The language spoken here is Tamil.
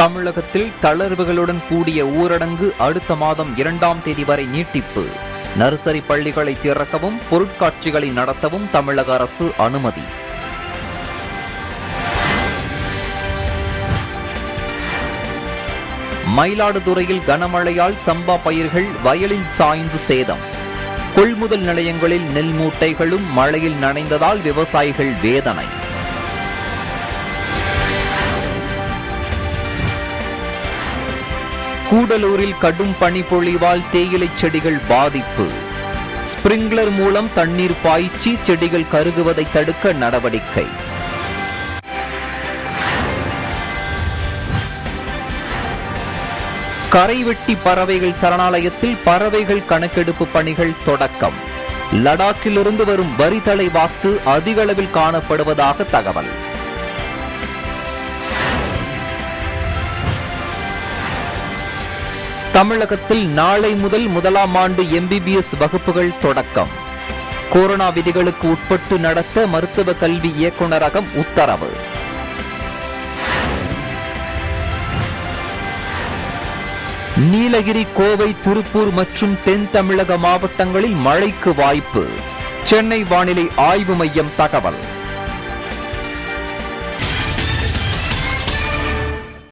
தமிழகத்தில் தளர்வுகளுடன் கூடிய ஊரடங்கு அடுத்த மாதம் 2ஆம் தேதி வரை நீட்டிப்பு. நர்சரி பள்ளிகளை திறக்கவும் பொருட்காட்சிகளை நடத்தவும் தமிழக அரசு அனுமதி. மயிலாடுதுறையில் கனமழையால் சம்பா பயிர்கள் வயலில் சாய்ந்து சேதம். கொள்முதல் நிலையங்களில் நெல் மூட்டைகளும் மழையில் நனைந்ததால் விவசாயிகள் வேதனை. கூடலூரில் கடும் பனிப்பொழிவால் தேயிலை செடிகள் பாதிப்பு. ஸ்பிரிங்க்லர் மூலம் தண்ணீர் பாய்ச்சி செடிகள் கருகுவதை தடுக்க நடவடிக்கை. கரைவெட்டி பறவைகள் சரணாலயத்தில் பறவைகள் கணக்கெடுப்பு பணிகள் தொடக்கம். லடாக்கிலிருந்து வரும் வரிதலை வாத்து அதிக அளவில் காணப்படுவதாக தகவல். தமிழகத்தில் நாளை முதல் 1ஆம் ஆண்டு MBBS வகுப்புகள் தொடக்கம். கொரோனா விதிகளுக்கு உட்பட்டு நடத்த மருத்துவ கல்வி இயக்குநரகம் உத்தரவு. நீலகிரி, கோவை, திருப்பூர் மற்றும் தென் தமிழக மாவட்டங்களில் மழைக்கு வாய்ப்பு. சென்னை வானிலை ஆய்வு மையம் தகவல்.